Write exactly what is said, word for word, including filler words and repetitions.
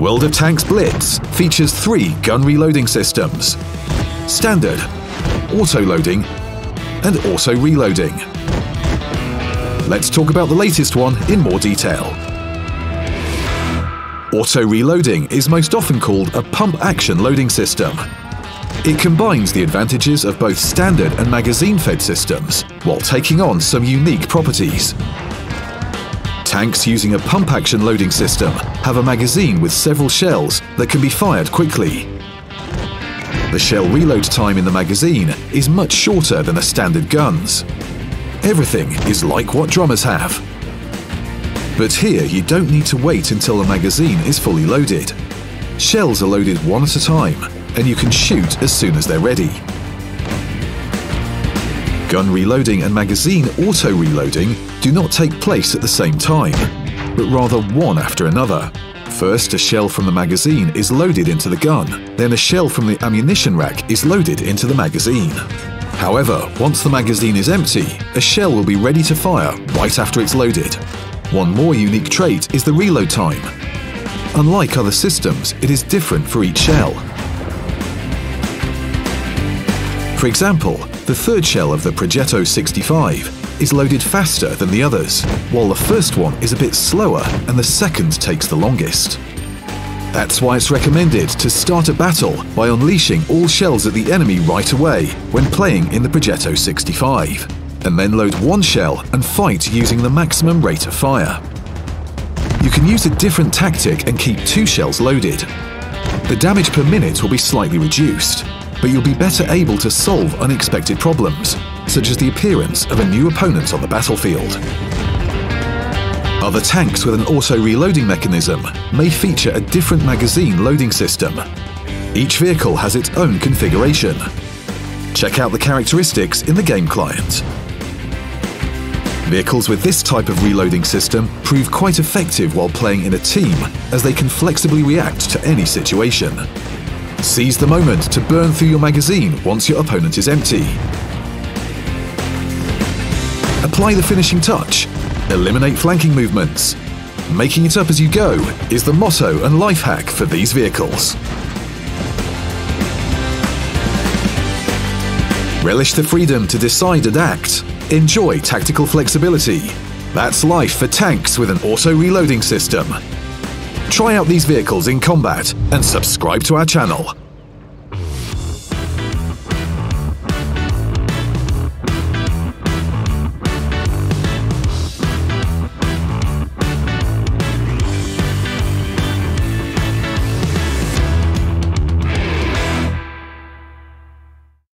World of Tanks Blitz features three gun reloading systems: standard, auto-loading, and auto-reloading. Let's talk about the latest one in more detail. Auto-reloading is most often called a pump-action loading system. It combines the advantages of both standard and magazine-fed systems while taking on some unique properties. Tanks using a pump-action loading system have a magazine with several shells that can be fired quickly. The shell reload time in the magazine is much shorter than a standard gun's. Everything is like what drummers have. But here you don't need to wait until the magazine is fully loaded. Shells are loaded one at a time, and you can shoot as soon as they're ready. Gun reloading and magazine auto-reloading do not take place at the same time, but rather one after another. First, a shell from the magazine is loaded into the gun, then a shell from the ammunition rack is loaded into the magazine. However, once the magazine is empty, a shell will be ready to fire right after it's loaded. One more unique trait is the reload time. Unlike other systems, it is different for each shell. For example, the third shell of the Progetto sixty-five is loaded faster than the others, while the first one is a bit slower and the second takes the longest. That's why it's recommended to start a battle by unleashing all shells at the enemy right away when playing in the Progetto sixty-five, and then load one shell and fight using the maximum rate of fire. You can use a different tactic and keep two shells loaded. The damage per minute will be slightly reduced, but you'll be better able to solve unexpected problems, such as the appearance of a new opponent on the battlefield. Other tanks with an auto-reloading mechanism may feature a different magazine loading system. Each vehicle has its own configuration. Check out the characteristics in the game client. Vehicles with this type of reloading system prove quite effective while playing in a team, as they can flexibly react to any situation. Seize the moment to burn through your magazine once your opponent is empty. Apply the finishing touch. Eliminate flanking movements. Making it up as you go is the motto and life hack for these vehicles. Relish the freedom to decide and act. Enjoy tactical flexibility. That's life for tanks with an auto-reloading system. Try out these vehicles in combat and subscribe to our channel.